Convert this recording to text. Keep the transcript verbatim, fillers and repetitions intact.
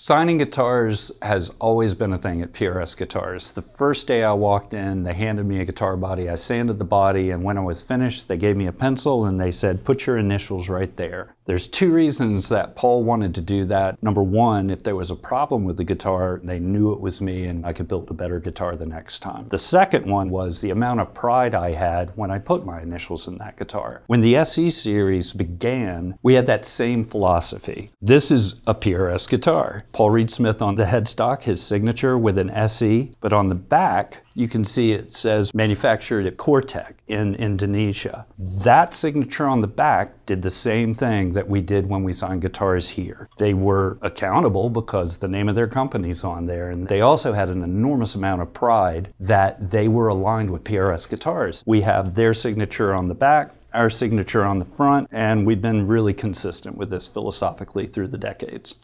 Signing guitars has always been a thing at P R S Guitars. The first day I walked in, they handed me a guitar body. I sanded the body, and when I was finished, they gave me a pencil and they said, put your initials right there. There's two reasons that Paul wanted to do that. Number one, if there was a problem with the guitar, they knew it was me and I could build a better guitar the next time. The second one was the amount of pride I had when I put my initials in that guitar. When the S E series began, we had that same philosophy. This is a P R S guitar. Paul Reed Smith on the headstock, his signature with an S E, but on the back, you can see it says manufactured at Cortec in Indonesia. That signature on the back did the same thing that we did when we signed guitars here. They were accountable because the name of their company's on there, and they also had an enormous amount of pride that they were aligned with P R S Guitars. We have their signature on the back, our signature on the front, and we've been really consistent with this philosophically through the decades.